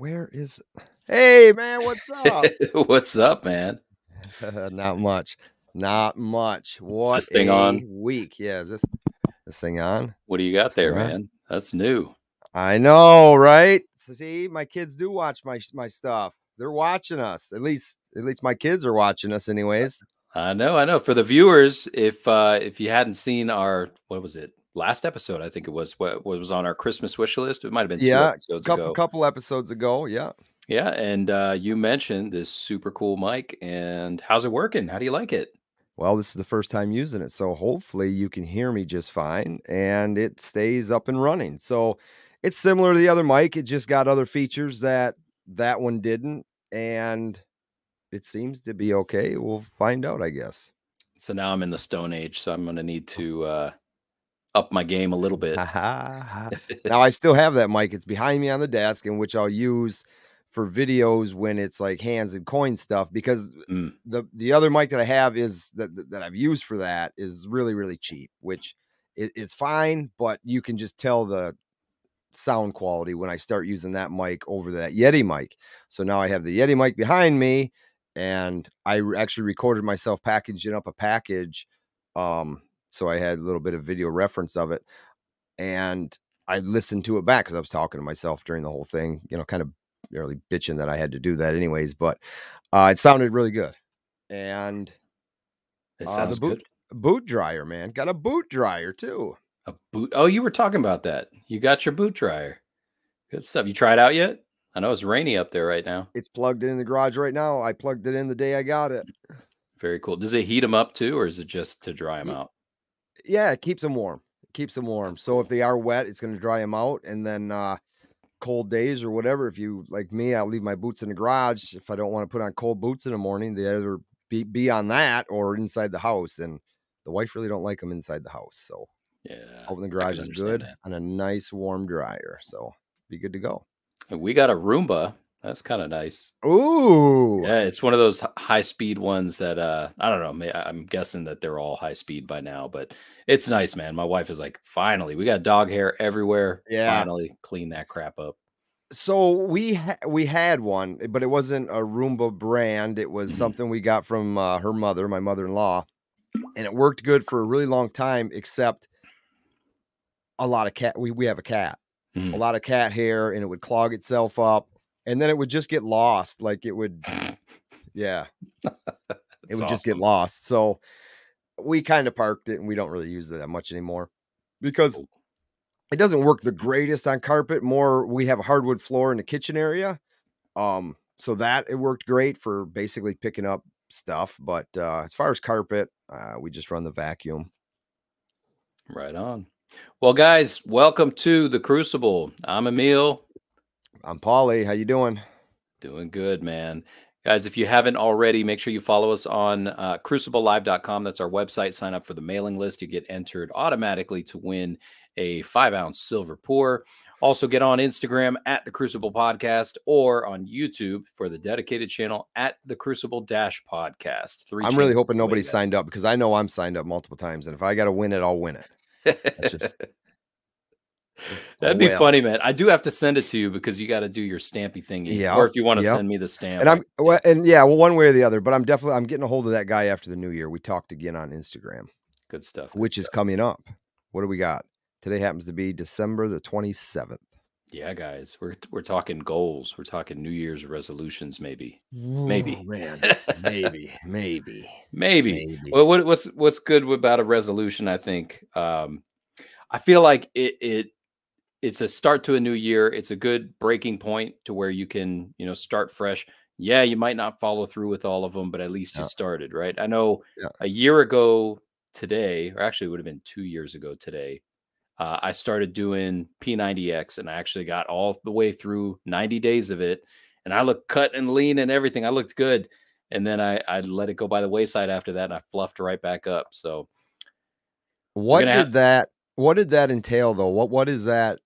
Where is... Hey, man, what's up? What's up, man? Not much. Not much. What is this thing on? Week. Yeah, is this thing on? What do you got there, man? That's new. I know, right? See, my kids do watch my stuff. They're watching us. At least my kids are watching us anyways. I know, I know. For the viewers, if you hadn't seen our, what was it? Last episode, I think it was, what was on our Christmas wish list. It might have been a couple episodes ago. Yeah. Yeah. And you mentioned this super cool mic, and how's it working? How do you like it? Well, this is the first time using it, so hopefully you can hear me just fine, and it stays up and running. So it's similar to the other mic. It just got other features that that one didn't, and it seems to be okay. We'll find out, I guess. So now I'm in the Stone Age, so I'm going to need to up my game a little bit. Now, I still have that mic. It's behind me on the desk, in which I'll use for videos when it's like hands and coin stuff, because the other mic that I have is that I've used for that is really, really cheap, which is fine, but you can just tell the sound quality when I start using that mic over that Yeti mic. So now I have the Yeti mic behind me, and I actually recorded myself packaging up a package. So I had a little bit of video reference of it, and I listened to it back because I was talking to myself during the whole thing, you know, kind of really bitching that I had to do that anyways, but it sounded really good. And it sounds good. Boot dryer, man. Got a boot dryer too. A boot. Oh, you were talking about that. You got your boot dryer. Good stuff. You tried it out yet? I know it's rainy up there right now. It's plugged in the garage right now. I plugged it in the day I got it. Very cool. Does it heat them up too, or is it just to dry them out? Yeah, it keeps them warm. It keeps them warm. So if they are wet, it's going to dry them out. And then cold days or whatever, if you like me, I'll leave my boots in the garage. If I don't want to put on cold boots in the morning, they either be on that or inside the house. And the wife really don't like them inside the house. So yeah, open the garage is good on a nice warm dryer. So be good to go. And we got a Roomba. That's kind of nice. Ooh. Yeah, it's one of those high-speed ones that, I don't know, I'm guessing that they're all high-speed by now, but it's nice, man. My wife is like, finally, we got dog hair everywhere. Yeah. Finally clean that crap up. So we had one, but it wasn't a Roomba brand. It was something we got from her mother, my mother-in-law, and it worked good for a really long time, except a lot of cat. We have a cat. A lot of cat hair, and it would clog itself up. And then it would just get lost. Like it would, yeah, it would just get lost. So we kind of parked it, and we don't really use it that much anymore because it doesn't work the greatest on carpet. More, we have a hardwood floor in the kitchen area. So that it worked great for basically picking up stuff. But as far as carpet, we just run the vacuum. Right on. Well, guys, welcome to The Crucible. I'm Emil. I'm Paulie. How you doing? Doing good, man. Guys, if you haven't already, make sure you follow us on cruciblelive.com. That's our website. Sign up for the mailing list. You get entered automatically to win a 5-ounce silver pour. Also get on Instagram at The Crucible Podcast, or on YouTube for the dedicated channel at The Crucible-Podcast. I'm really hoping nobody signed up, because I know I'm signed up multiple times, and if I got to win it, I'll win it. That's just... That'd be funny, man. I do have to send it to you, because you got to do your stampy thing. Yeah. Or if you want to send me the stamp. And well, one way or the other, but I'm getting a hold of that guy after the new year. We talked again on Instagram. Good stuff. Which is coming up. What do we got? Today happens to be December the 27th. Yeah, guys, we're talking goals. We're talking New Year's resolutions, maybe. Ooh, maybe. Man. maybe. Well, what's good about a resolution, I think. I feel like it's a start to a new year. It's a good breaking point to where you can, you know, start fresh. Yeah, you might not follow through with all of them, but at least you started, right? I know a year ago today, or actually it would have been 2 years ago today, I started doing P90X, and I actually got all the way through 90 days of it. And I looked cut and lean and everything. I looked good. And then I let it go by the wayside after that, and I fluffed right back up. So what did that entail, though? What is that?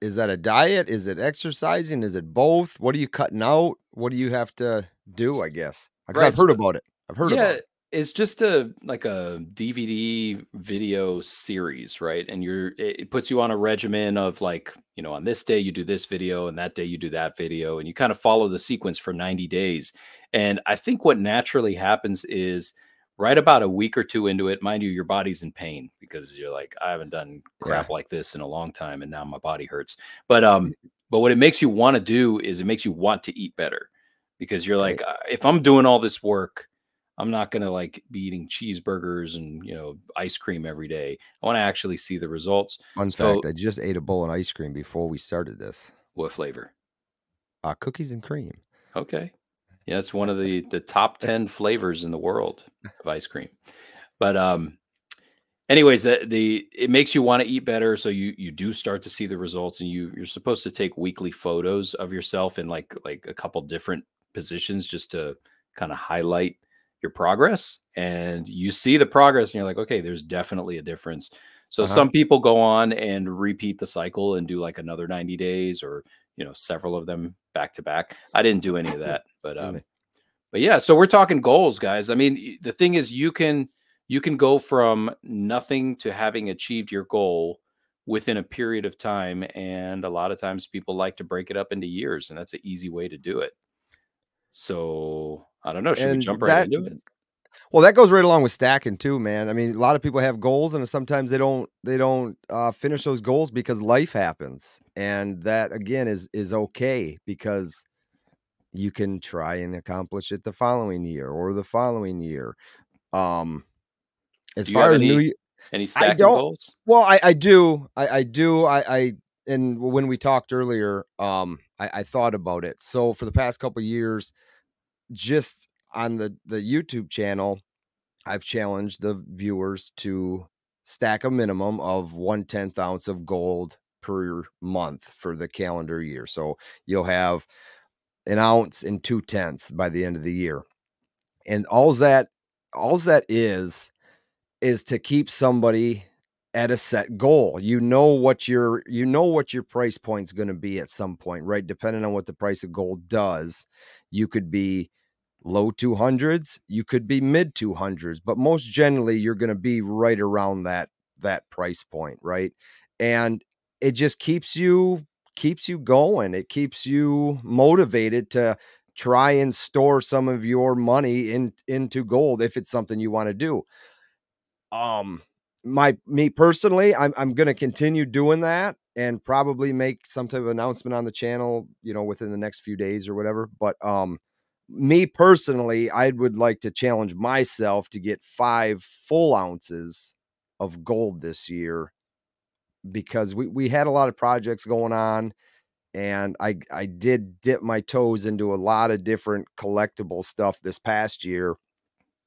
Is that a diet? Is it exercising? Is it both? What are you cutting out? What do you have to do, I guess? Because I've heard about it. I've heard about it. it's just like a DVD video series, right? And it puts you on a regimen of, like, you know, on this day you do this video and that day you do that video, and you kind of follow the sequence for 90 days. And I think what naturally happens is right about a week or two into it, mind you, your body's in pain because you're like, I haven't done crap like this in a long time and now my body hurts. But what it makes you want to do is it makes you want to eat better, because you're like, if I'm doing all this work, I'm not going to like be eating cheeseburgers and, you know, ice cream every day. I want to actually see the results. Fun fact, I just ate a bowl of ice cream before we started this. What flavor? Cookies and cream. Okay. Yeah, it's one of the top 10 flavors in the world of ice cream. But anyways, it makes you want to eat better. So you do start to see the results, and you're supposed to take weekly photos of yourself in like a couple different positions just to kind of highlight your progress. And you see the progress and you're like, okay, there's definitely a difference. So some people go on and repeat the cycle and do like another 90 days or, you know, several of them back to back. I didn't do any of that, but yeah, so we're talking goals, guys. I mean, the thing is you can go from nothing to having achieved your goal within a period of time. And a lot of times people like to break it up into years, and that's an easy way to do it. So I don't know. Should we jump right into it? Well, that goes right along with stacking too, man. I mean, a lot of people have goals, and sometimes they don't finish those goals because life happens. And that, again, is okay, because you can try and accomplish it the following year or the following year. As far as any stacking goals? Well, I do. And when we talked earlier, I thought about it. So for the past couple of years, just on the YouTube channel, I've challenged the viewers to stack a minimum of 1/10 ounce of gold per month for the calendar year. So you'll have 1 ounce and 2/10 by the end of the year. And all that is to keep somebody at a set goal. You know what your price point's going to be at some point, right? Depending on what the price of gold does, you could be low 200s, you could be mid 200s, but most generally you're going to be right around that price point, right? And it just keeps you going. It keeps you motivated to try and store some of your money into gold if it's something you want to do. Me personally, I'm going to continue doing that and probably make some type of announcement on the channel, you know, within the next few days or whatever. But, me personally, I would like to challenge myself to get 5 full ounces of gold this year, because we had a lot of projects going on, and I did dip my toes into a lot of different collectible stuff this past year,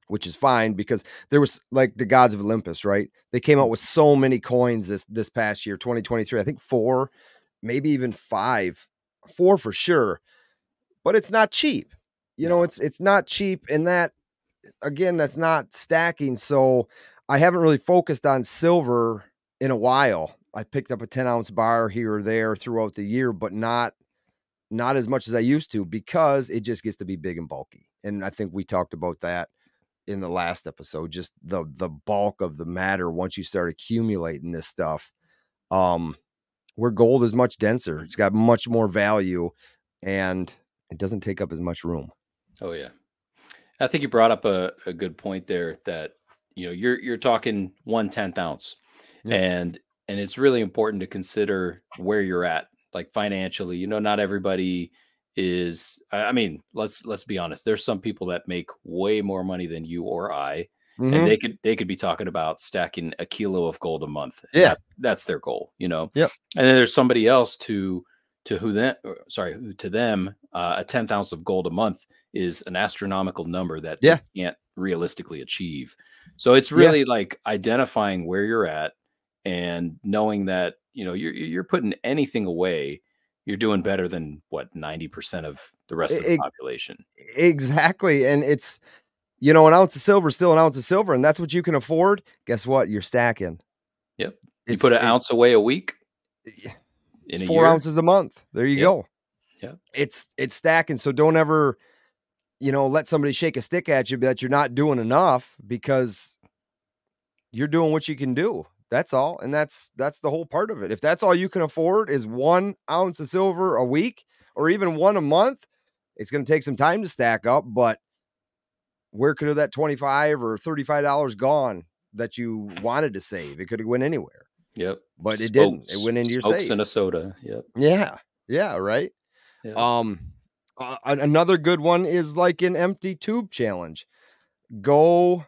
which is fine, because there was like the Gods of Olympus, right? They came out with so many coins this past year, 2023, I think 4, maybe even 5, 4 for sure, but it's not cheap. You know, it's not cheap, and that, again, that's not stacking. So I haven't really focused on silver in a while. I picked up a 10 ounce bar here or there throughout the year, but not as much as I used to, because it just gets to be big and bulky. And I think we talked about that in the last episode, just the bulk of the matter. Once you start accumulating this stuff, where gold is much denser, it's got much more value, and it doesn't take up as much room. Oh yeah. I think you brought up a good point there, that, you know, you're talking 1/10 ounce, and it's really important to consider where you're at, like financially. You know, not everybody is, I mean, let's be honest, there's some people that make way more money than you or I, and they could be talking about stacking a kilo of gold a month. Yeah, that's their goal, you know. Yeah. And then there's somebody else to them, a 10th ounce of gold a month is an astronomical number that they can't realistically achieve. So it's really like identifying where you're at and knowing that, you know, you're putting anything away, you're doing better than what 90% of the rest of the population. Exactly. And it's, you know, 1 ounce of silver is still 1 ounce of silver, and that's what you can afford. Guess what? You're stacking. Yep. You put an ounce away a week. Yeah. It's 4 ounces a month. There you go. Yeah. It's stacking. So don't ever you know, let somebody shake a stick at you that you're not doing enough, because you're doing what you can do. That's all. And that's the whole part of it. If that's all you can afford is 1 ounce of silver a week or even one a month, it's going to take some time to stack up. But where could have that $25 or $35 gone that you wanted to save? It could have went anywhere. Yep. But it didn't. It went into your safe. In a soda. Yep. Yeah. Yeah. Right. Yeah. Another good one is like an empty tube challenge. Go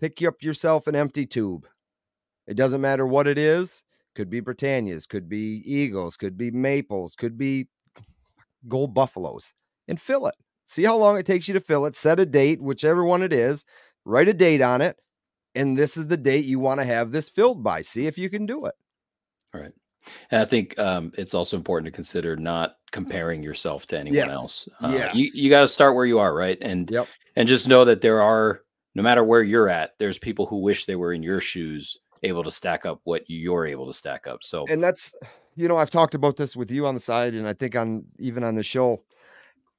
pick up yourself an empty tube. It doesn't matter what it is. Could be Britannias, could be Eagles, could be Maples, could be Gold Buffaloes, and fill it. See how long it takes you to fill it. Set a date, whichever one it is, write a date on it. And this is the date you want to have this filled by. See if you can do it. All right. And I think it's also important to consider not comparing yourself to anyone else. You got to start where you are, right? And and just know that there are, no matter where you're at, there's people who wish they were in your shoes, able to stack up what you're able to stack up. So, and that's, you know, I've talked about this with you on the side, and I think on even on the show,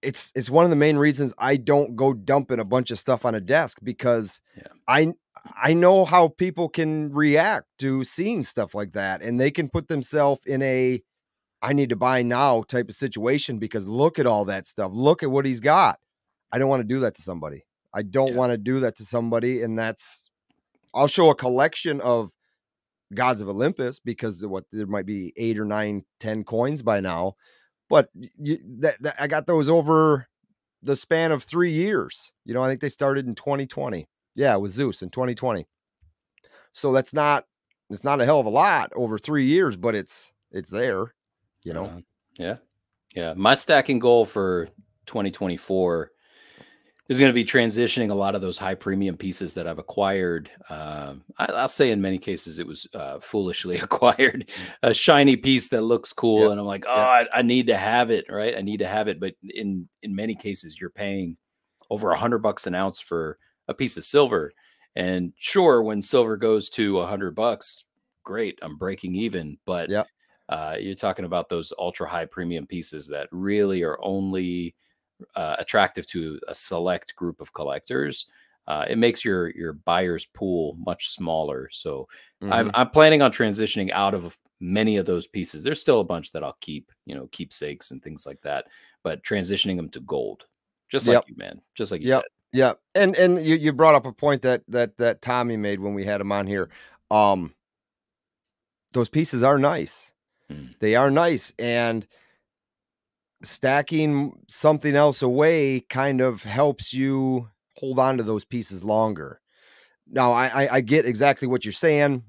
it's one of the main reasons I don't go dumping a bunch of stuff on a desk, because I know how people can react to seeing stuff like that, and they can put themselves in a I need to buy now type of situation because look at all that stuff. Look at what he's got. I don't want to do that to somebody. I don't want to do that to somebody. And that's, I'll show a collection of Gods of Olympus because of what there might be 8 or 9, 10 coins by now, but I got those over the span of 3 years. You know, I think they started in 2020. Yeah, it was Zeus in 2020. So that's not, it's not a hell of a lot over 3 years, but it's there, you know? Yeah. My stacking goal for 2024 is going to be transitioning a lot of those high premium pieces that I've acquired. I'll say in many cases, it was foolishly acquired, a shiny piece that looks cool. And I'm like, oh, I need to have it. Right. I need to have it. But in many cases, you're paying over $100 an ounce for a piece of silver. And sure, when silver goes to $100, great, I'm breaking even. But you're talking about those ultra high premium pieces that really are only attractive to a select group of collectors. It makes your buyer's pool much smaller. So I'm planning on transitioning out of many of those pieces. There's still a bunch that I'll keep, you know, keepsakes and things like that, but transitioning them to gold, just like you, man, just like you said. Yeah. And you brought up a point that Tommy made when we had him on here. Those pieces are nice. They are nice. And stacking something else away kind of helps you hold on to those pieces longer. Now, I get exactly what you're saying.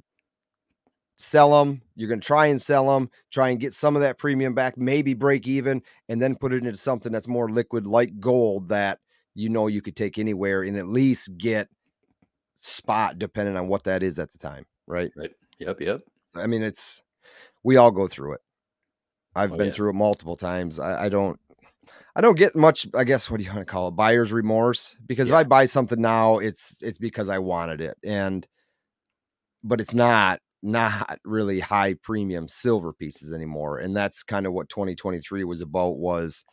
Sell them. You're going to try and sell them, try and get some of that premium back, maybe break even, and then put it into something that's more liquid like gold that you know you could take anywhere and at least get spot depending on what that is at the time. Right. Yep. I mean, we all go through it. I've been through it multiple times. I don't get much, I guess, what do you want to call it? Buyer's remorse, because if I buy something now, it's because I wanted it. But it's not really high premium silver pieces anymore. And that's kind of what 2023 was about, was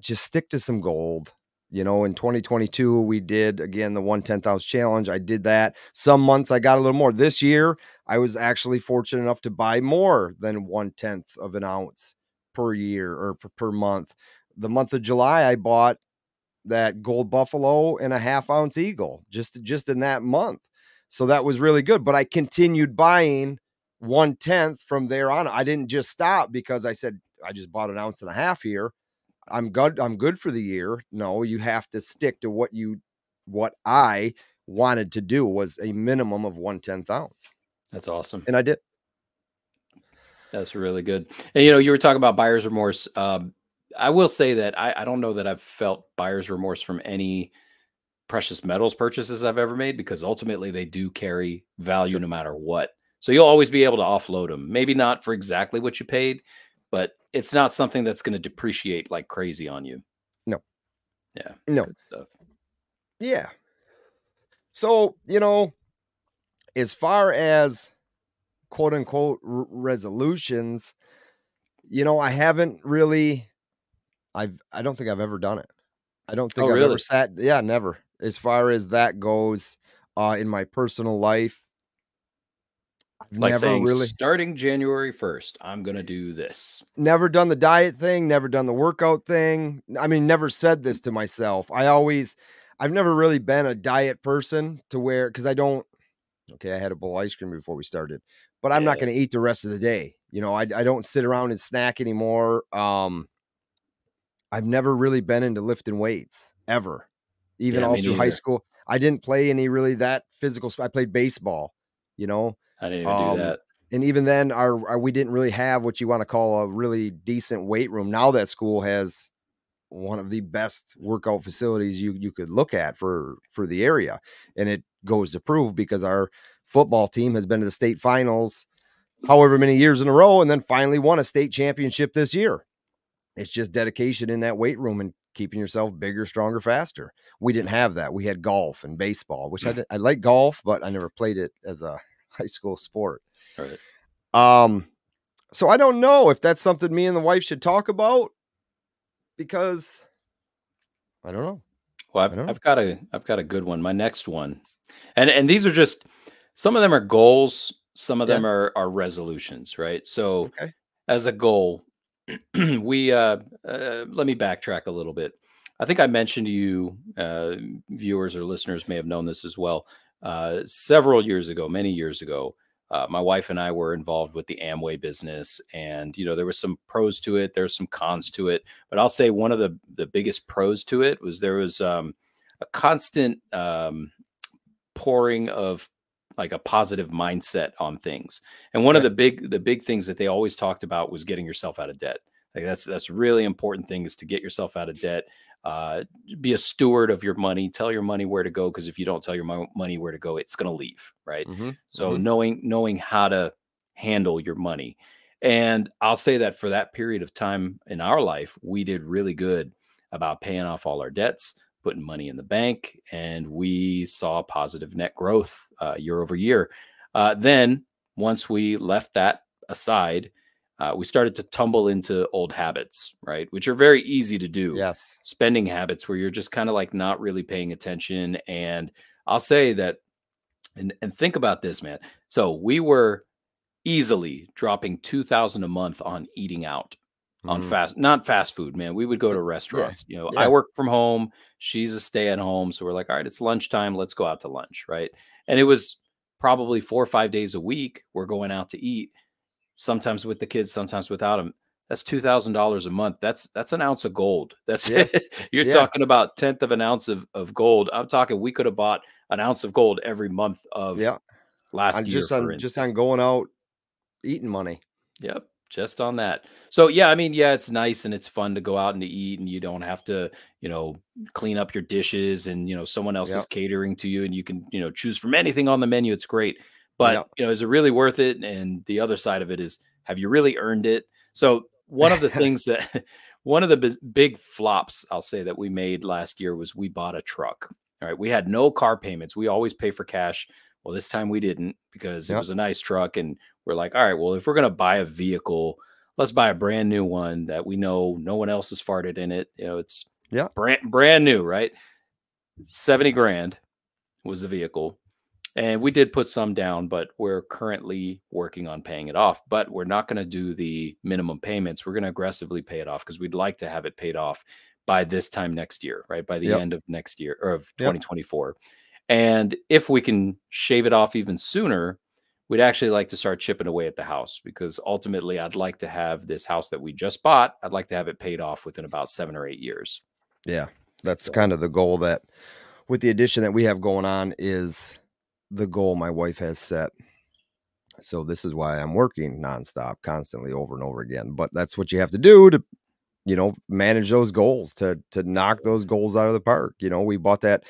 just stick to some gold. You know, in 2022, we did, again, the 1/10,000 challenge. I did that. Some months I got a little more. This year, I was actually fortunate enough to buy more than 1/10 of an ounce per year or per month. The month of July, I bought that gold buffalo and a 1/2 ounce eagle just in that month. So that was really good. But I continued buying 1/10 from there on. I didn't just stop because I said, I just bought 1.5 ounces here. I'm good for the year. No, you have to stick to what I wanted to do was a minimum of 1/10 ounce. That's awesome. And I did. That's really good. And, you know, you were talking about buyer's remorse. I will say that I don't know that I've felt buyer's remorse from any precious metals purchases I've ever made, because ultimately they do carry value no matter what. So you'll always be able to offload them. Maybe not for exactly what you paid, but it's not something that's going to depreciate like crazy on you. No. Yeah. No. Good stuff. Yeah. So, you know, as far as quote unquote resolutions, you know, I haven't really, I don't think I've ever done it. I don't think I've ever sat. Yeah, never. As far as that goes, in my personal life, I've like never saying, really starting January 1st, I'm going to do this. Never done the diet thing, never done the workout thing. I mean, never said this to myself. I've never really been a diet person to where, because I don't, okay, I had a bowl of ice cream before we started, but I'm not going to eat the rest of the day. You know, I don't sit around and snack anymore. I've never really been into lifting weights ever, even all through high school. I didn't play any really that physical. I played baseball, you know, I didn't even do that. And even then we didn't really have what you want to call a really decent weight room. Now that school has one of the best workout facilities you could look at for the area. And it goes to prove because our football team has been to the state finals, however many years in a row, and then finally won a state championship this year. It's just dedication in that weight room and keeping yourself bigger, stronger, faster. We didn't have that. We had golf and baseball, which I like golf, but I never played it as a high school sport. Right. So I don't know if that's something me and the wife should talk about because I don't know. Well, I've got a good one. My next one. And these are just, some of them are goals. Some of them are resolutions, right? So as a goal, we let me backtrack a little bit. I think I mentioned to you, viewers or listeners may have known this as well. Several years ago, many years ago, my wife and I were involved with the Amway business, and you know there was some pros to it, there's some cons to it. But I'll say one of the biggest pros to it was there was a constant pouring of like a positive mindset on things. And one of the big things that they always talked about was getting yourself out of debt. Like that's really important thing is to get yourself out of debt, be a steward of your money, tell your money where to go. Cause if you don't tell your money where to go, it's going to leave. Right. Mm-hmm. So knowing how to handle your money. And I'll say that for that period of time in our life, we did really good about paying off all our debts, putting money in the bank, and we saw positive net growth year over year. Then once we left that aside, we started to tumble into old habits, right? Which are very easy to do. Yes. Spending habits where you're just kind of like not really paying attention. And I'll say that, and think about this, man. So we were easily dropping $2,000 a month on eating out. On not fast food, man. We would go to restaurants. You know, I work from home. She's a stay at home. So we're like, all right, it's lunchtime. Let's go out to lunch. Right. And it was probably 4 or 5 days a week. We're going out to eat, sometimes with the kids, sometimes without them. That's $2,000 a month. That's an ounce of gold. That's it. You're talking about 1/10 of an ounce of gold. I'm talking, we could have bought an ounce of gold every month of last year. Just on going out eating money. Yep. Just on that. So, yeah, I mean, yeah, it's nice and it's fun to go out and to eat, and you don't have to, you know, clean up your dishes and, you know, someone else is catering to you and you can, you know, choose from anything on the menu. It's great. But, you know, is it really worth it? And the other side of it is, have you really earned it? So one of the things that one of the big flops I'll say that we made last year was we bought a truck. All right. We had no car payments. We always pay for cash. Well, this time we didn't because it was a nice truck. And we're like, all right, well, if we're going to buy a vehicle, let's buy a brand new one that we know no one else has farted in it. You know, it's brand new, right? 70 grand was the vehicle. And we did put some down, but we're currently working on paying it off. But we're not going to do the minimum payments. We're going to aggressively pay it off because we'd like to have it paid off by this time next year, right? By the end of next year or of 2024. And if we can shave it off even sooner, we'd actually like to start chipping away at the house, because ultimately I'd like to have this house that we just bought. I'd like to have it paid off within about 7 or 8 years. Yeah. That's kind of the goal that with the addition that we have going on is the goal my wife has set. So this is why I'm working nonstop, constantly, over and over again, but that's what you have to do to, you know, manage those goals, to knock those goals out of the park. You know, we bought that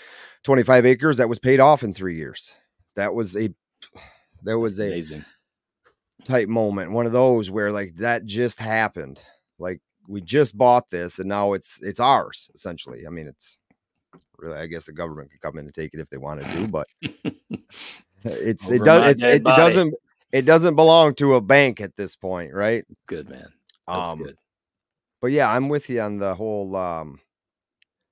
25 acres that was paid off in 3 years. That was a amazing type moment. One of those where like that just happened. Like we just bought this and now it's ours essentially. I mean, it's really, I guess the government could come in and take it if they wanted to, but it doesn't belong to a bank at this point. Right. Good, man. That's good. But yeah, I'm with you on the whole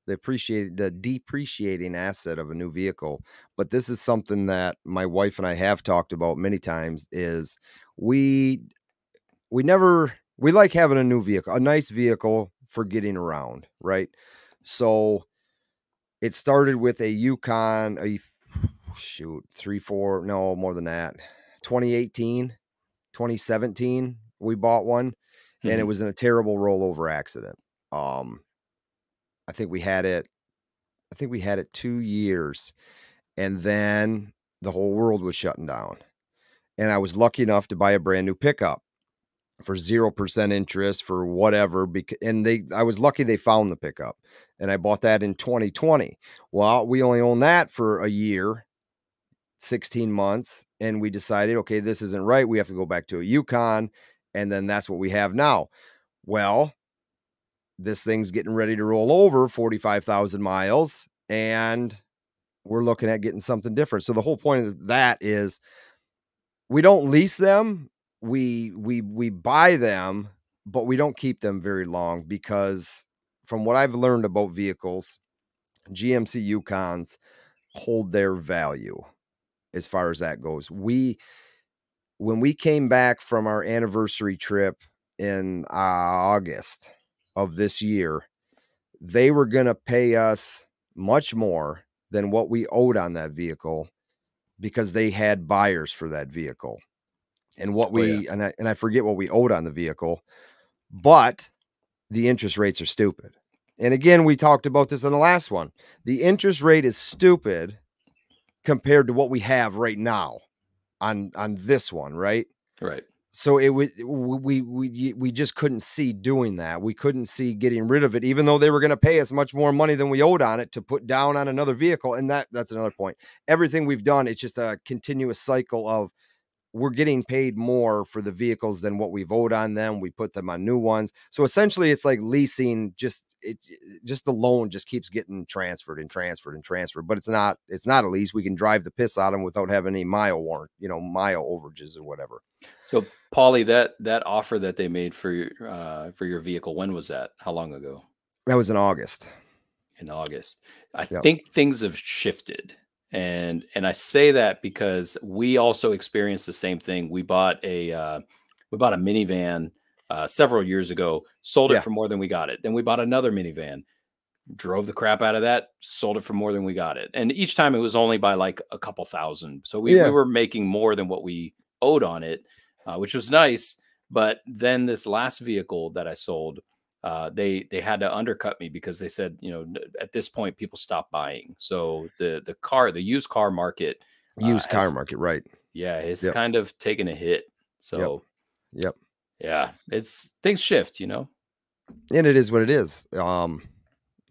the depreciating asset of a new vehicle. But this is something that my wife and I have talked about many times, is we like having a new vehicle, a nice vehicle for getting around, right? So it started with a Yukon, more than that, 2018, 2017, we bought one, and it was in a terrible rollover accident. I think we had it 2 years, and then the whole world was shutting down. And I was lucky enough to buy a brand new pickup for 0% interest for whatever. I was lucky they found the pickup, and I bought that in 2020. Well, we only owned that for a year, 16 months. And we decided, okay, this isn't right. We have to go back to a Yukon. And then that's what we have now. Well, this thing's getting ready to roll over 45,000 miles, and we're looking at getting something different. So the whole point of that is we don't lease them. We buy them, but we don't keep them very long, because from what I've learned about vehicles, GMC Yukons hold their value as far as that goes. When we came back from our anniversary trip in August of this year, they were going to pay us much more than what we owed on that vehicle, because they had buyers for that vehicle. And what I forget what we owed on the vehicle, but the interest rates are stupid. And again, we talked about this in the last one. The interest rate is stupid compared to what we have right now on this one, right? Right. So we just couldn't see doing that. We couldn't see getting rid of it, even though they were going to pay us much more money than we owed on it to put down on another vehicle. And that's another point. Everything we've done, it's just a continuous cycle of we're getting paid more for the vehicles than what we've owed on them. We put them on new ones. So essentially it's like leasing, just the loan just keeps getting transferred and transferred and transferred, but it's not a lease. We can drive the piss out of them without having any mile overages or whatever. So Paulie, that offer that they made for your vehicle, when was that? How long ago? That was in August. I think things have shifted. And I say that because we also experienced the same thing. We bought a minivan several years ago, sold it for more than we got it. Then we bought another minivan, drove the crap out of that, sold it for more than we got it. And each time it was only by like a couple thousand. So we were making more than what we owed on it, which was nice. But then this last vehicle that I sold, they had to undercut me, because they said, at this point people stopped buying. So the used car market, right? Yeah. It's kind of taken a hit. So yeah, it's things shift, and it is what it is.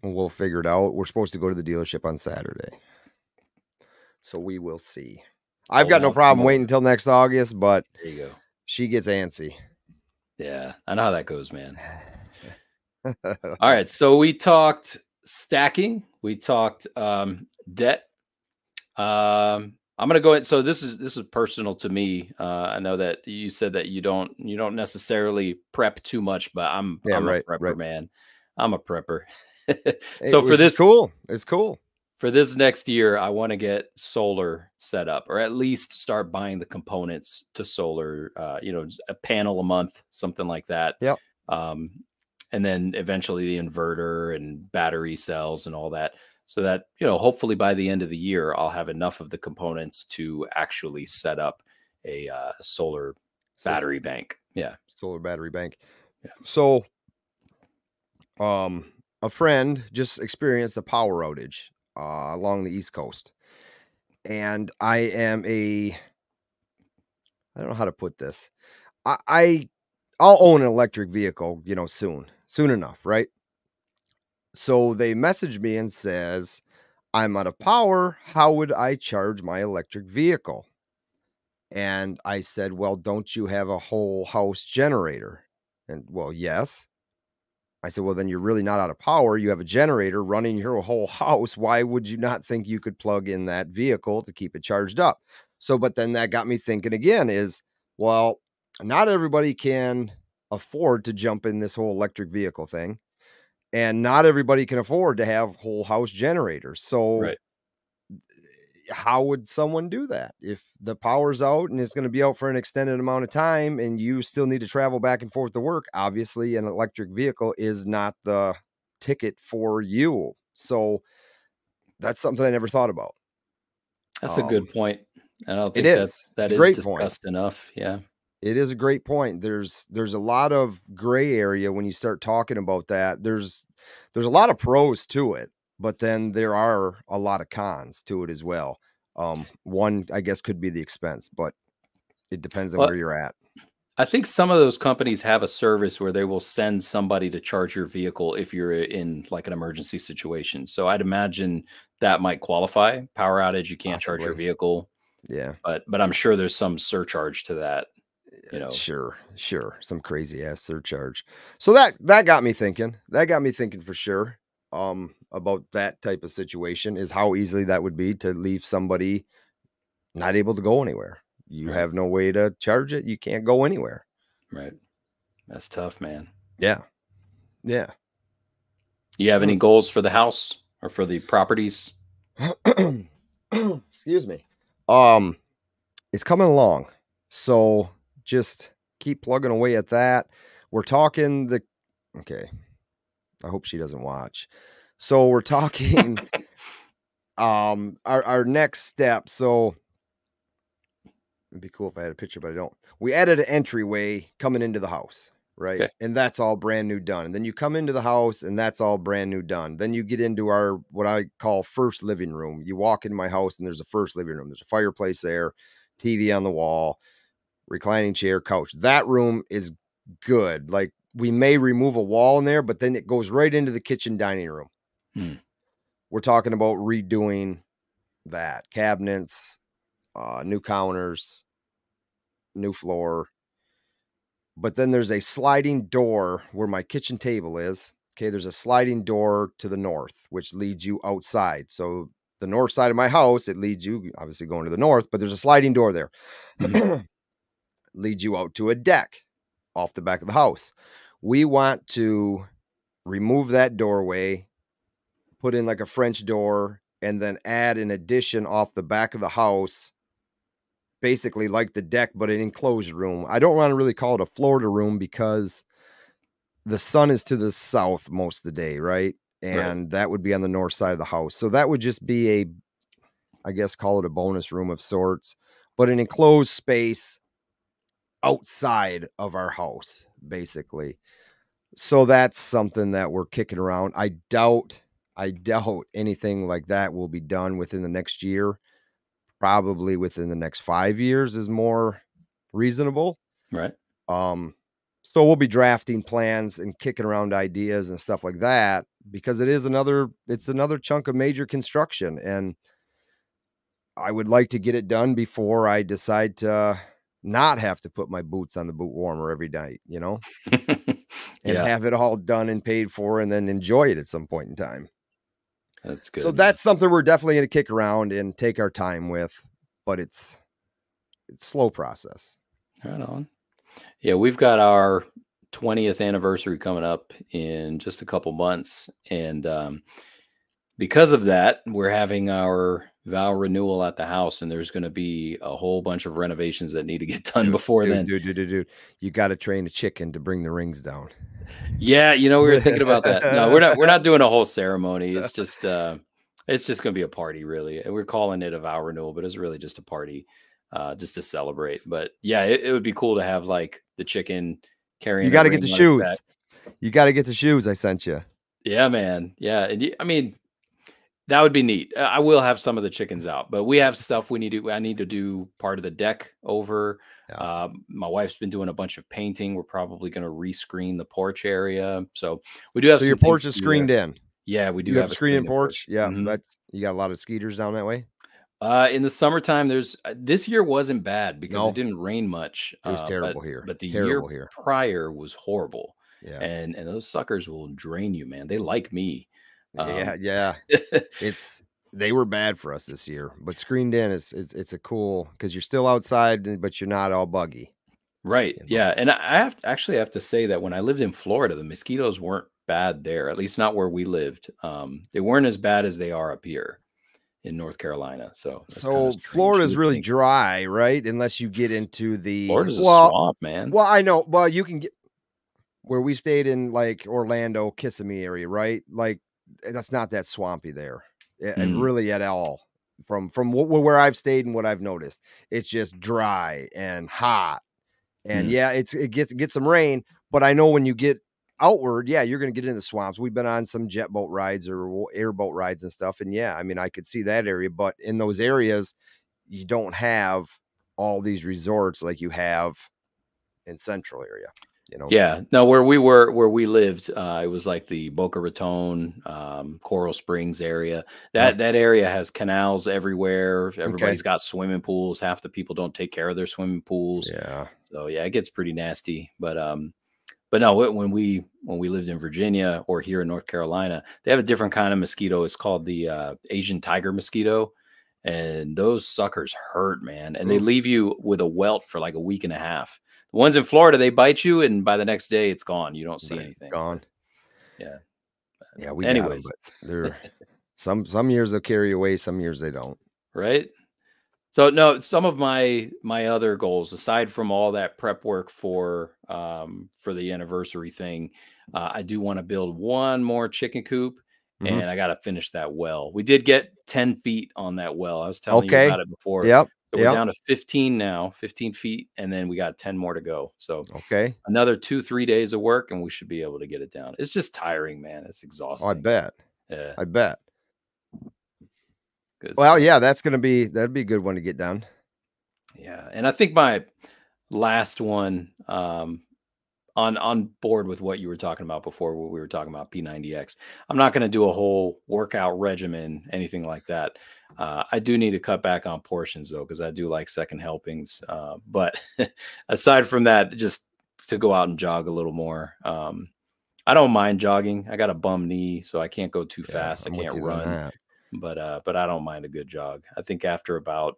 We'll figure it out. We're supposed to go to the dealership on Saturday, so we will see. I've got no problem waiting until next August, but there you go. She gets antsy. Yeah. I know how that goes, man. All right. So we talked stacking. We talked debt. I'm going to go ahead. So this is personal to me. I know that you said that you don't necessarily prep too much, but I'm a prepper, man. I'm a prepper. So it's cool. For this next year, I want to get solar set up, or at least start buying the components to solar, a panel a month, something like that. Yep. And then eventually the inverter and battery cells and all that, so that, hopefully by the end of the year, I'll have enough of the components to actually set up a solar battery bank. Yeah. Solar battery bank. Yeah. So a friend just experienced a power outage along the East Coast. And I don't know how to put this. I'll own an electric vehicle, soon enough, right? So they messaged me and says, I'm out of power. How would I charge my electric vehicle? And I said, well, don't you have a whole house generator? And well, yes. I said, well, then you're really not out of power. You have a generator running your whole house. Why would you not think you could plug in that vehicle to keep it charged up? So, but then that got me thinking again is, well, not everybody can afford to jump in this whole electric vehicle thing. and not everybody can afford to have whole house generators. So right. How would someone do that? If the power's out and it's going to be out for an extended amount of time and you still need to travel back and forth to work, obviously an electric vehicle is not the ticket for you. So that's something I never thought about. That's a good point. I don't think that is discussed enough. Yeah. It is a great point. There's a lot of gray area when you start talking about that. There's a lot of pros to it, but then there are a lot of cons to it as well. One, I guess, could be the expense, but it depends on where you're at. I think some of those companies have a service where they will send somebody to charge your vehicle if you're in like an emergency situation. So I'd imagine that might qualify. Power outage, you can't charge your vehicle. Yeah. But I'm sure there's some surcharge to that. You know. Sure. Some crazy ass surcharge. So that got me thinking. That got me thinking for sure. About that type of situation is how easily that would be to leave somebody not able to go anywhere. You right. have no way to charge it. You can't go anywhere. Right. That's tough, man. Yeah. Yeah. You have any goals for the house or for the properties? Excuse me. It's coming along. So just keep plugging away at that. We're talking okay. I hope she doesn't watch. So we're talking, our next step. So it'd be cool if I had a picture, but I don't. We added an entryway coming into the house, right? Okay. And that's all brand new done. And then you come into the house and that's all brand new done. Then you get into our, what I call first living room. You walk in my house and there's a first living room. There's a fireplace there, TV on the wall, reclining chair, couch. That room is good. Like we may remove a wall in there, but then it goes right into the kitchen dining room. Hmm. We're talking about redoing that. Cabinets, new counters, new floor. But then there's a sliding door where my kitchen table is. Okay, there's a sliding door to the north, which leads you outside. So the north side of my house, it leads you obviously going to the north, but there's a sliding door there. Leads you out to a deck off the back of the house. We want to remove that doorway, put in like a French door, and then add an addition off the back of the house, basically like the deck, but an enclosed room. I don't want to really call it a Florida room because the sun is to the south most of the day, right? And right. that would be on the north side of the house. So that would just be a, I guess, call it a bonus room of sorts, but an enclosed space outside of our house, basically. So that's something that we're kicking around. I doubt anything like that will be done within the next year. Probably within the next 5 years is more reasonable. Right. So we'll be drafting plans and kicking around ideas and stuff like that, because it is another chunk of major construction. And I would like to get it done before I decide to not have to put my boots on the boot warmer every night, you know, and yeah. have it all done and paid for and then enjoy it at some point in time. That's good. So man. That's something we're definitely going to kick around and take our time with, but it's slow process. Right on. Yeah. We've got our 20th anniversary coming up in just a couple months. And, because of that, we're having our vow renewal at the house, and there's going to be a whole bunch of renovations that need to get done before then. Dude, you got to train a chicken to bring the rings down. Yeah, you know, we were thinking about that. No, we're not doing a whole ceremony. It's just going to be a party, really. We're calling it a vow renewal, but it's really just a party, just to celebrate. But yeah, it would be cool to have like the chicken carrying. You got to get the shoes. You got to get the shoes I sent you. Yeah, man. Yeah, and I mean. That would be neat. I will have some of the chickens out, but we have stuff we need to. I need to do part of the deck over. Yeah. My wife's been doing a bunch of painting. We're probably going to rescreen the porch area. So we do have. So your porch is screened in. Yeah, we do have a screened porch. Yeah, mm-hmm. That's you got a lot of skeeters down that way. In the summertime, there's this year wasn't bad because it didn't rain much. It was terrible here, but the year prior was horrible. Yeah, and those suckers will drain you, man. They like me. Yeah. They were bad for us this year, but screened in it's a cool, because you're still outside, but you're not all buggy. Right. You know? Yeah. And I have to say that when I lived in Florida, the mosquitoes weren't bad there, at least not where we lived. They weren't as bad as they are up here in North Carolina. So kind of Florida's really dry, right? Unless you get into the Florida's a swamp, man. Well, I know. Well, you can get where we stayed in, like Orlando, Kissimmee area, right? Like that's not that swampy there, and really at all. From where I've stayed and what I've noticed, it's just dry and hot, and yeah, it gets some rain. But I know when you get outward, yeah, you're going to get into the swamps. We've been on some jet boat rides or airboat rides and stuff. And yeah, I mean, I could see that area, but in those areas, you don't have all these resorts like you have in central area, you know? Yeah. No, where we lived, it was like the Boca Raton, Coral Springs area. That area has canals everywhere. Everybody's got swimming pools. Half the people don't take care of their swimming pools. Yeah. So yeah, it gets pretty nasty, but no, when we lived in Virginia or here in North Carolina, they have a different kind of mosquito. It's called the Asian tiger mosquito. And those suckers hurt, man. And they leave you with a welt for like a week and a half. The ones in Florida, they bite you, and by the next day, it's gone. You don't see anything. Gone. Yeah. Yeah, we got them, but they're some years they'll carry away, some years they don't. Right? So no, some of my other goals, aside from all that prep work for the anniversary thing, I do want to build one more chicken coop, and I got to finish that well. We did get 10 feet on that well. I was telling you about it before. Yep. So we're down to 15 now, 15 feet, and then we got 10 more to go. So another 2-3 days of work, and we should be able to get it down. It's just tiring, man. It's exhausting. Oh, I bet. Yeah. I bet. Well, yeah, that'd be a good one to get done. Yeah. And I think my last one, on board with what you were talking about before, what we were talking about P90X, I'm not going to do a whole workout regimen, anything like that. I do need to cut back on portions though, cause I do like second helpings. But aside from that, just to go out and jog a little more. I don't mind jogging. I got a bum knee, so I can't go too fast. I can't run. But I don't mind a good jog. I think after about,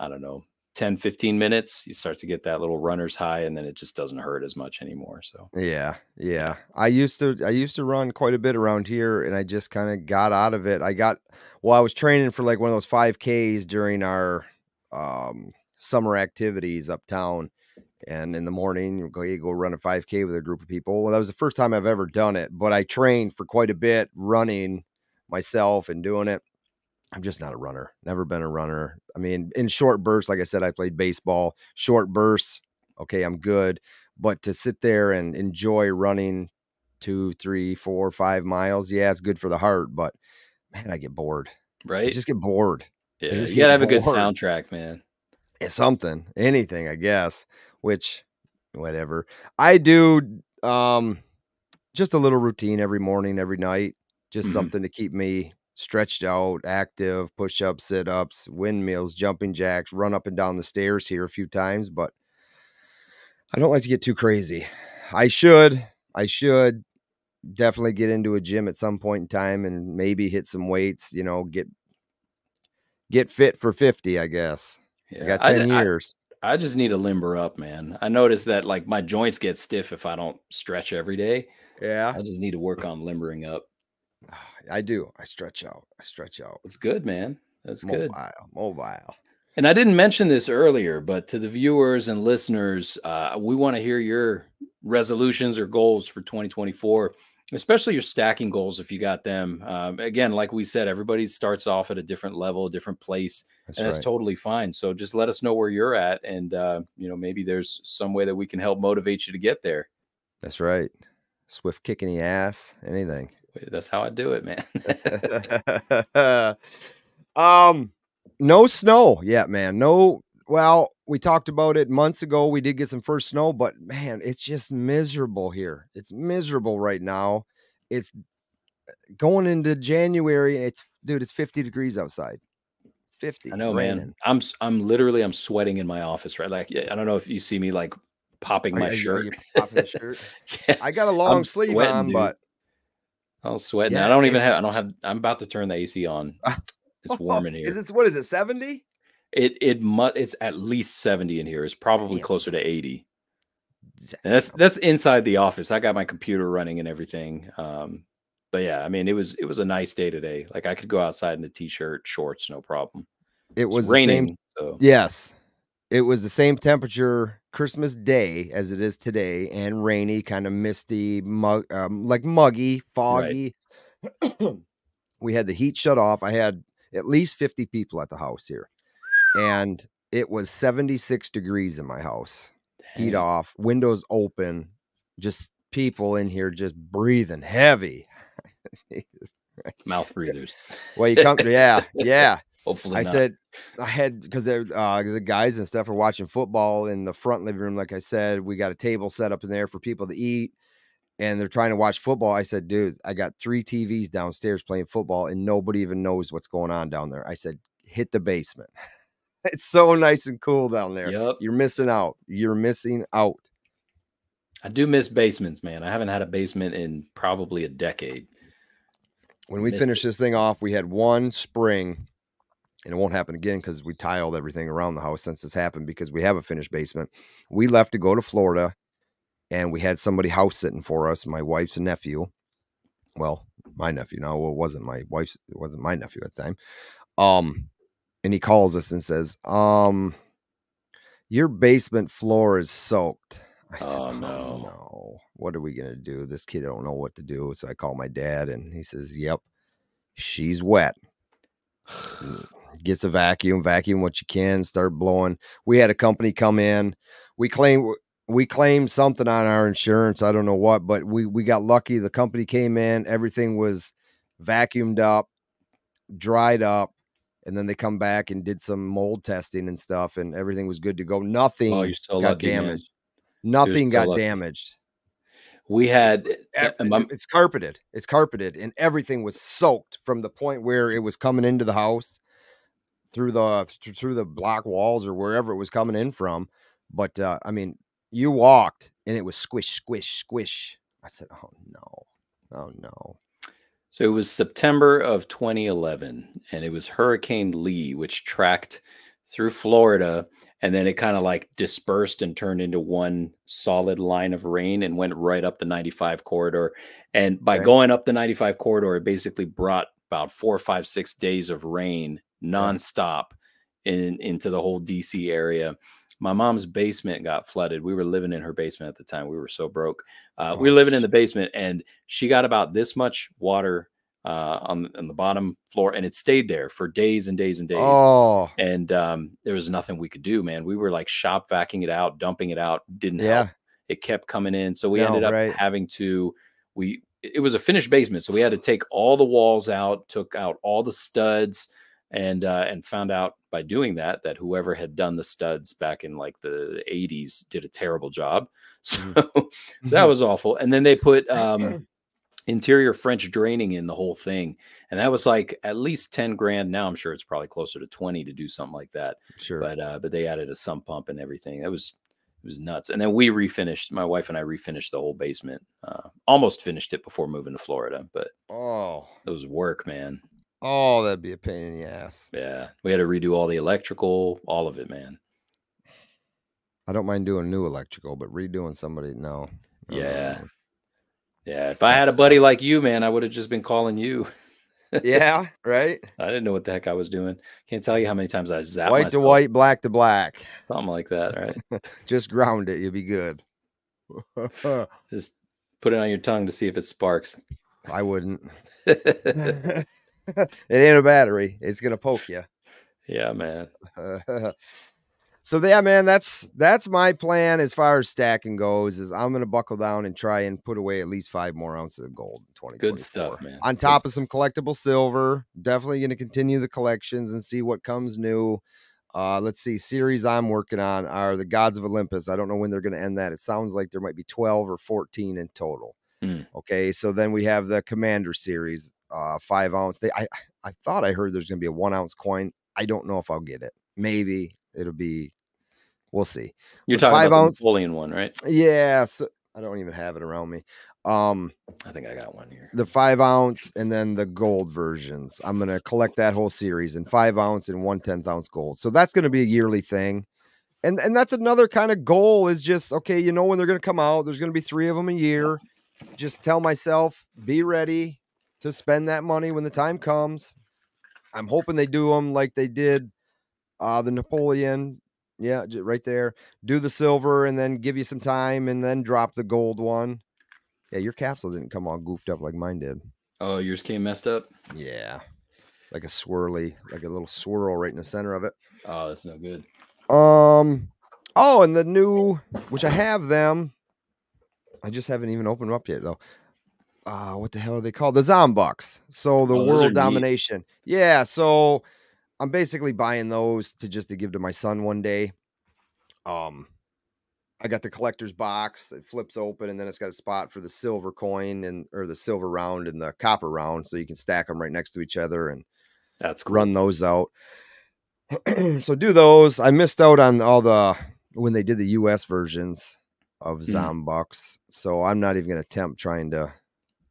I don't know, 10, 15 minutes, you start to get that little runner's high, and then it just doesn't hurt as much anymore. So yeah. I used to run quite a bit around here, and I just kind of got out of it. I was training for like one of those 5Ks during our summer activities uptown, and in the morning you go run a 5K with a group of people. Well, that was the first time I've ever done it, but I trained for quite a bit running myself and doing it. I'm just not a runner. Never been a runner. I mean, in short bursts, like I said, I played baseball, short bursts. Okay, I'm good. But to sit there and enjoy running 2, 3, 4, 5 miles, yeah, it's good for the heart. But man, I get bored. Right? I just get bored. Yeah, you gotta have a good soundtrack, man. It's something, anything, I guess. Which, whatever. I do just a little routine every morning, every night. Just something to keep me stretched out, active, push-ups, sit-ups, windmills, jumping jacks, run up and down the stairs here a few times, but I don't like to get too crazy. I should definitely get into a gym at some point in time and maybe hit some weights, you know, get fit for 50, I guess. Yeah, I got 10 years. I just need to limber up, man. I noticed that like my joints get stiff if I don't stretch every day. Yeah. I just need to work on limbering up. I do. I stretch out. It's good, man. That's good. Mobile. And I didn't mention this earlier, but to the viewers and listeners, we want to hear your resolutions or goals for 2024, especially your stacking goals if you got them. Again, like we said, everybody starts off at a different level, a different place, and that's totally fine. So just let us know where you're at, and you know, maybe there's some way that we can help motivate you to get there. That's right. Swift kick in the ass, anything. That's how I do it, man. No snow yet, man. No. Well, we talked about it months ago. We did get some first snow, but man, it's just miserable here. It's miserable right now. It's going into January. It's 50 degrees outside. 50. I know, raining. Man. I'm literally sweating in my office, right? Like, I don't know if you see me like popping my shirt. Popping the shirt? Yeah. I got a long sleeve sweating, on, dude. But I'll sweat. Yeah, I don't have, I'm about to turn the AC on. It's warm in here. What is it? 70? It's at least 70 in here. It's probably closer to 80. That's inside the office. I got my computer running and everything. But yeah, I mean, it was a nice day today. Like I could go outside in a t-shirt, shorts, no problem. It was raining. So. Yes. It was the same temperature Christmas Day as it is today, and rainy, kind of misty, like muggy, foggy. Right. We had the heat shut off. I had at least 50 people at the house here, and it was 76 degrees in my house. Dang. Heat off, windows open, just people in here just breathing heavy. Mouth breathers. Well, you come to, yeah. Hopefully not. I had because the guys and stuff are watching football in the front living room. Like I said, we got a table set up in there for people to eat, and they're trying to watch football. I said, dude, I got 3 TVs downstairs playing football, and nobody even knows what's going on down there. I said, hit the basement. It's so nice and cool down there. Yep. You're missing out. You're missing out. I do miss basements, man. I haven't had a basement in probably a decade. When we finished this thing off, we had one spring. And it won't happen again because we tiled everything around the house since this happened, because we have a finished basement. We left to go to Florida, and we had somebody house sitting for us, my wife's nephew. Well, my nephew. No, it wasn't my wife's. It wasn't my nephew at the time. And he calls us and says, your basement floor is soaked. I said, oh, no. What are we going to do? This kid don't know what to do. So I call my dad, and he says, yep, she's wet. Gets a vacuum what you can, start blowing. We had a company come in. We claimed something on our insurance, I don't know what, but we got lucky. The company came in, everything was vacuumed up, dried up, and then they come back and did some mold testing and stuff, and everything was good to go. Nothing got damaged. We had, it's carpeted. It's carpeted, and everything was soaked from the point where it was coming into the house through the block walls or wherever it was coming in from. But I mean, you walked and it was squish, squish, squish. I said, oh no, oh no. So it was September of 2011, and it was Hurricane Lee, which tracked through Florida. And then it kind of like dispersed and turned into one solid line of rain and went right up the 95 corridor. And by going up the 95 corridor, it basically brought about 4, 5, 6 days of rain nonstop into the whole DC area. My mom's basement got flooded. We were living in her basement at the time. We were so broke. We were living in the basement, and she got about this much water on the bottom floor, and it stayed there for days and days and days. Oh. And there was nothing we could do, man. We were like shop vacuuming it out, dumping it out. Didn't help. It kept coming in. So we ended up having to, it was a finished basement. So we had to take all the walls out, took out all the studs, and found out by doing that whoever had done the studs back in like the 80s did a terrible job. So, so that was awful. And then they put, interior French draining in the whole thing. And that was like at least 10 grand. Now I'm sure it's probably closer to 20 to do something like that. Sure. But they added a sump pump and everything. It was nuts. And then we refinished, my wife and I refinished the whole basement, almost finished it before moving to Florida, but it was work, man. Oh, that'd be a pain in the ass. Yeah. We had to redo all the electrical, all of it, man. I don't mind doing new electrical, but redoing somebody. No. Yeah. Yeah, if I had a buddy like you, man, I would have just been calling you. Yeah, right? I didn't know what the heck I was doing. Can't tell you how many times I zapped myself. White to white, black to black. Something like that, right? Just ground it. You'll be good. Just put it on your tongue to see if it sparks. I wouldn't. It ain't a battery. It's going to poke you. Yeah, man. So yeah, man, that's my plan as far as stacking goes. Is I'm gonna buckle down and try and put away at least 5 more ounces of gold in 2024. Good stuff, man. On top of some collectible silver, definitely gonna continue the collections and see what comes new. Let's see, series I'm working on are the Gods of Olympus. I don't know when they're gonna end that. It sounds like there might be 12 or 14 in total. Mm. Okay, so then we have the Commander series, 5 ounce. I thought I heard there's gonna be a 1 ounce coin. I don't know if I'll get it. Maybe it'll be. We'll see. You're talking about the Napoleon one, right? Yeah. So I don't even have it around me. I think I got one here. The 5 ounce and then the gold versions. I'm going to collect that whole series in 5 ounce and 1/10 ounce gold. So that's going to be a yearly thing. And that's another kind of goal is just, okay, you know, when they're going to come out, there's going to be 3 of them a year. Just tell myself, be ready to spend that money when the time comes. I'm hoping they do them like they did the Napoleon. Yeah, right there. Do the silver and then give you some time and then drop the gold one. Yeah, your capsule didn't come all goofed up like mine did. Oh, yours came messed up? Yeah. Like a swirly, like a little swirl right in the center of it. Oh, that's no good. Oh, and the new, which I have them. I just haven't even opened them up yet, though. What the hell are they called? The Zombucks. So the world domination. Neat. Yeah, so I'm basically buying those to give to my son one day. I got the collector's box. It flips open, and then it's got a spot for the silver coin or the silver round and the copper round, so you can stack them right next to each other and that's cool. Run those out. So do those. I missed out on all when they did the U.S. versions of Zombucks, so I'm not even going to attempt trying to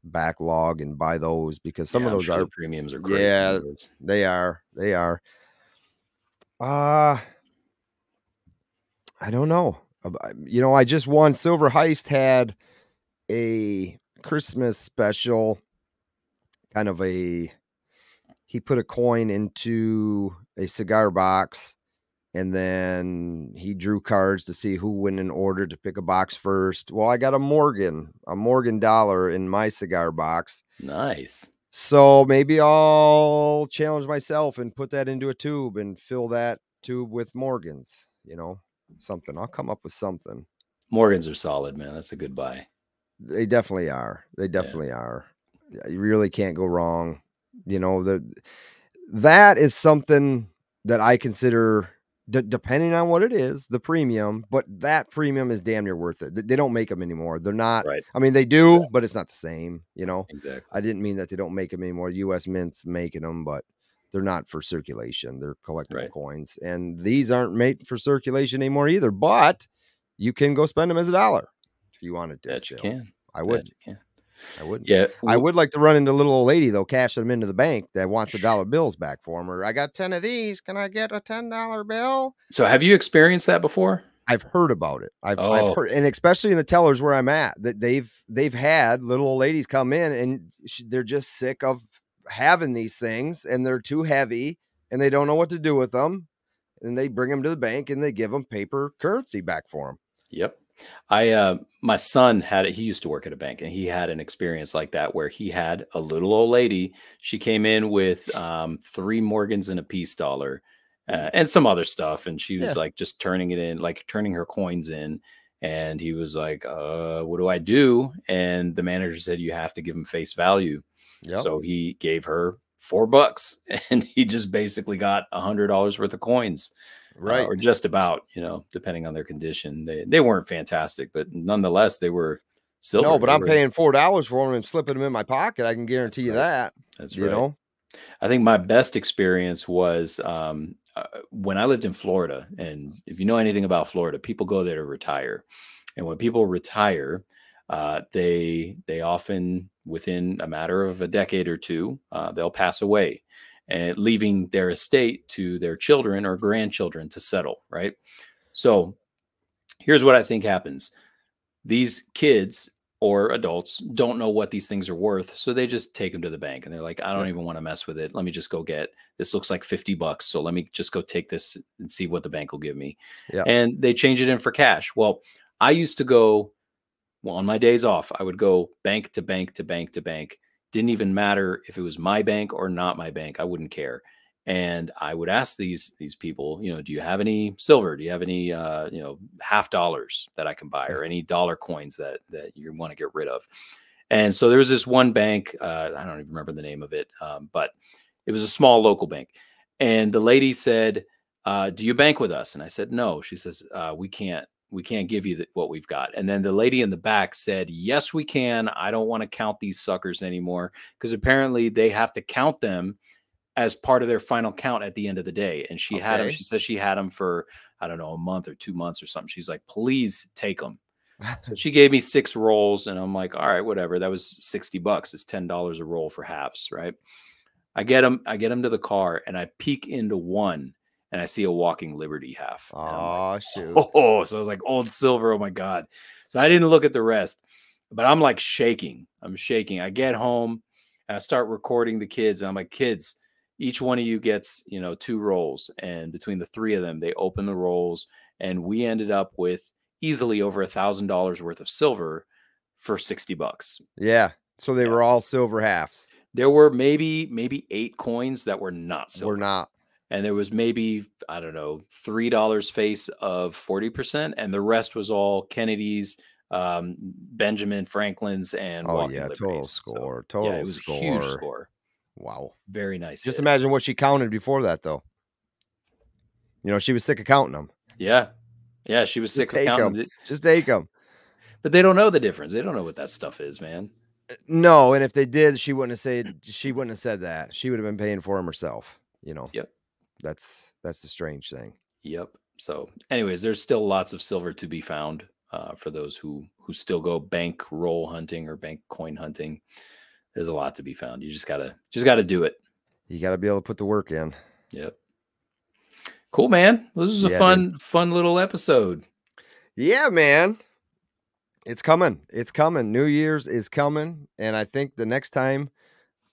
backlog and buy those because some of those are premiums are great. Yeah, they are. I don't know. You know, I just won Silver Heist had a Christmas special, kind of a, he put a coin into a cigar box and then he drew cards to see who went in order to pick a box first. Well, I got a Morgan dollar in my cigar box. Nice. So maybe I'll challenge myself and put that into a tube and fill that tube with Morgans, you know. Something. I'll come up with something. Morgans are solid, man. That's a good buy. They definitely are. They definitely are. You really can't go wrong. You know, that is something that I consider, depending on what it is, the premium, but that premium is damn near worth it. They don't make them anymore. They're not. Right. I mean, they do, but it's not the same, you know? Exactly. I didn't mean that they don't make them anymore. U.S. Mint's making them, but they're not for circulation. They're collectible coins. And these aren't made for circulation anymore either, but you can go spend them as $1 if you wanted to. That you can. I would. Yeah. I would like to run into little old lady though, cashing them into the bank that wants $1 bills back for them. Or I got 10 of these. Can I get a $10 bill? So have you experienced that before? I've heard about it. I've heard, and especially in the tellers where I'm at, that they've had little old ladies come in and they're just sick of having these things and they're too heavy and they don't know what to do with them, and they bring them to the bank and they give them paper currency back for them. Yep. My son had it. He used to work at a bank and he had an experience like that where he had a little old lady. She came in with 3 Morgans and a peace dollar and some other stuff. And she was like, just turning it in, like turning her coins in. And he was like, what do I do? And the manager said, you have to give him face value. Yep. So he gave her $4 and he just basically got $100 worth of coins. Right. Or just about, you know, depending on their condition. They weren't fantastic, but nonetheless, they were silver. No, but I'm paying $4 for them and slipping them in my pocket. I can guarantee you that. That's right. You know, I think my best experience was when I lived in Florida. And if you know anything about Florida, people go there to retire. And when people retire, they often, within a matter of a decade or two, they'll pass away and leaving their estate to their children or grandchildren to settle. Right. So here's what I think happens. These kids or adults don't know what these things are worth. So they just take them to the bank and they're like, I don't even want to mess with it. Let me just go get, this looks like $50. So let me just go take this and see what the bank will give me. Yeah. And they change it in for cash. Well, I used to go, well, on my days off, I would go bank to bank to bank to bank. Didn't even matter if it was my bank or not my bank. I wouldn't care. And I would ask these people, you know, do you have any silver? Do you have any, you know, half dollars that I can buy or any dollar coins that you want to get rid of? And so there was this one bank. I don't even remember the name of it, but it was a small local bank. And the lady said, do you bank with us? And I said, no. She says, we can't give you what we've got. And then the lady in the back said, yes, we can. I don't want to count these suckers anymore, because apparently they have to count them as part of their final count at the end of the day. And she had them. She says she had them for, I don't know, a month or 2 months or something. She's like, please take them. So she gave me 6 rolls and I'm like, all right, whatever. That was $60. It's $10 a roll for halves. Right. I get them to the car and I peek into one and I see a Walking Liberty half. Oh, like, shoot. Oh, so I was like, old silver. Oh my God. So I didn't look at the rest, but I'm like shaking. I'm shaking. I get home and I start recording the kids. And I'm like, kids, each one of you gets, you know, 2 rolls. And between the 3 of them, they open the rolls. And we ended up with easily over $1,000 worth of silver for $60. Yeah. So they were all silver halves. There were maybe 8 coins that were not silver. Were not. And there was maybe, I don't know, $3 face of 40%. And the rest was all Kennedy's, Benjamin Franklin's, and Walking Liberty's. Total score. So, total score. Yeah, it was a huge score. Wow. Very nice. Just imagine what she counted before that, though. You know, she was sick of counting them. Yeah. Yeah, she was sick of counting them. Just take them. But they don't know the difference. They don't know what that stuff is, man. No, and if they did, she wouldn't have said, she wouldn't have said that. She would have been paying for them herself, you know. Yep. That's the strange thing. Yep. So anyways, there's still lots of silver to be found for those who still go bank roll hunting or bank coin hunting. There's a lot to be found. You just gotta do it. You gotta be able to put the work in. Yep. Cool, man. This is a fun little episode. Yeah, man. It's coming. It's coming. New Year's is coming. And I think the next time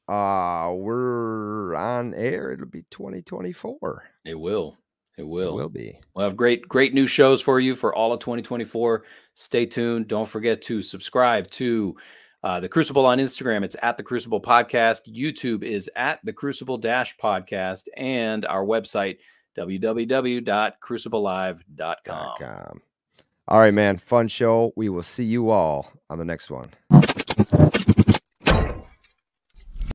we're on air, it'll be 2024. It will. It will. It will be. We'll have great new shows for you for all of 2024. Stay tuned. Don't forget to subscribe to The Crucible on Instagram. It's at The Crucible Podcast. YouTube is at The Crucible-Podcast. And our website, www.cruciblelive.com. All right, man. Fun show. We will see you all on the next one.